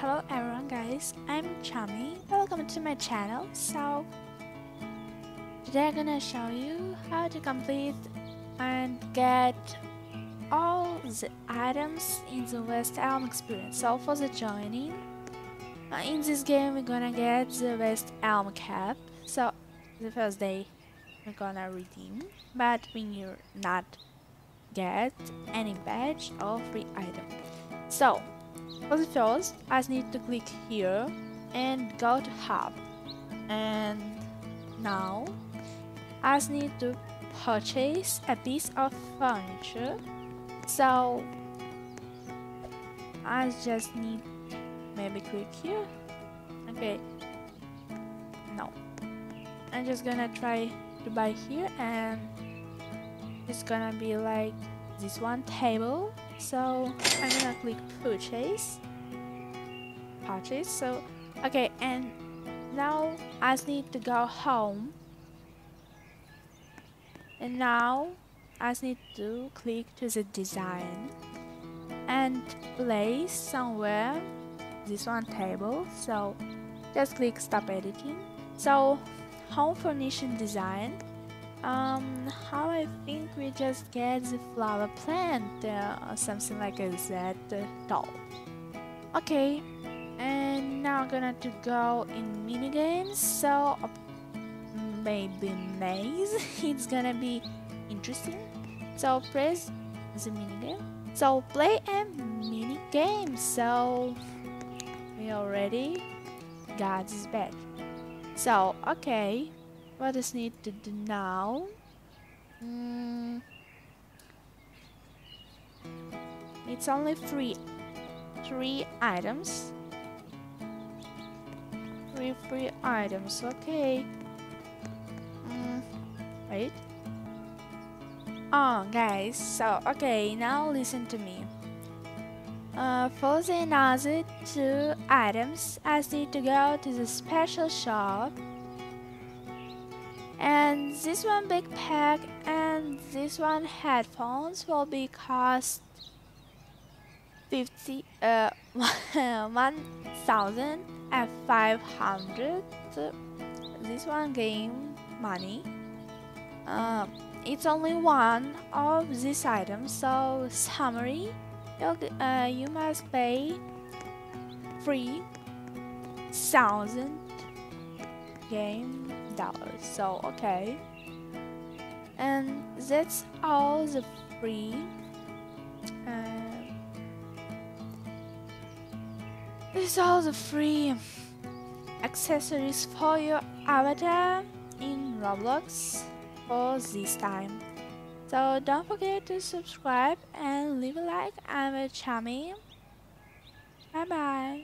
Hello everyone guys, I'm Charmy. Welcome to my channel. So today I'm gonna show you how to complete and get all the items in the West Elm experience. So for the joining, in this game we're gonna get the West Elm cap. So the first day we're gonna redeem, but when you're not get any badge or free item. So for the first, I just need to click here and go to hub, and now I just need to purchase a piece of furniture. So I just need maybe click here. Okay, no, I'm just gonna try to buy here, and it's gonna be like this one table. So I'm gonna click purchase. So okay, and now I just need to go home, and now I just need to click to the design and place somewhere this one table. So just click stop editing. So home furnishing design, how I think we just get the flower plant or something like that doll. Okay, and now I'm gonna to go in minigames. So maybe maze. It's gonna be interesting. So press the minigame. So play a minigame. So we already got this badge. So okay, what I need to do now? It's only three items. Three free items. Okay. Wait. Oh, guys. So okay, now listen to me. For the another two items, I need to go to the special shop. And this one backpack and this one headphones will be cost 1,500. This one game money. It's only one of these items. So summary, you must pay 3,000 game. So okay, and that's all the free accessories for your avatar in Roblox for this time. So don't forget to subscribe and leave a like. I'm Charmy. Bye bye.